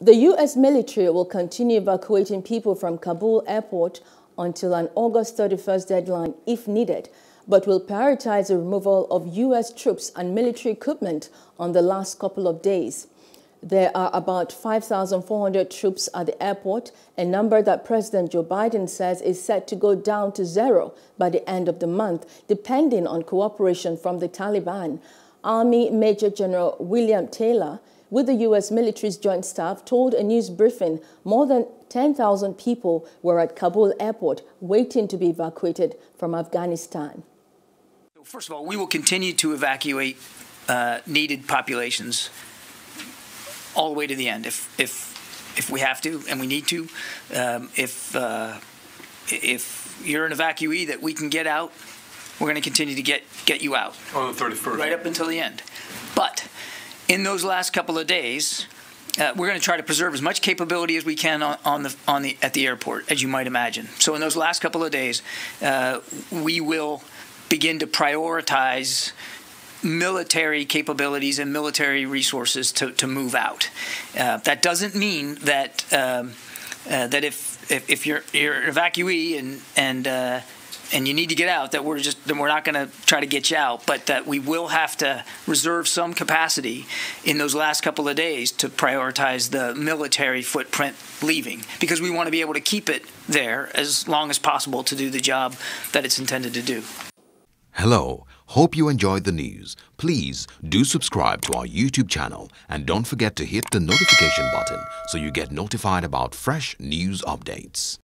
The U.S. military will continue evacuating people from Kabul airport until an August 31st deadline if needed, but will prioritize the removal of U.S. troops and military equipment on the last couple of days. There are about 5,400 troops at the airport, a number that President Joe Biden says is set to go down to zero by the end of the month, depending on cooperation from the Taliban. Army Major General William Taylor, with the U.S. military's joint staff, told a news briefing more than 10,000 people were at Kabul airport waiting to be evacuated from Afghanistan. First of all, we will continue to evacuate needed populations all the way to the end, if we have to and we need to. If you're an evacuee that we can get out, we're going to continue to get you out on the 31st, right up until the end. But in those last couple of days, we're going to try to preserve as much capability as we can at the airport, as you might imagine. So in those last couple of days, we will begin to prioritize military capabilities and military resources to move out. That doesn't mean that that if you're an evacuee and you need to get out, that we're not going to try to get you out, but that we will have to reserve some capacity in those last couple of days to prioritize the military footprint leaving, because we want to be able to keep it there as long as possible to do the job that it's intended to do. Hello, hope you enjoyed the news. Please do subscribe to our YouTube channel and don't forget to hit the notification button so you get notified about fresh news updates.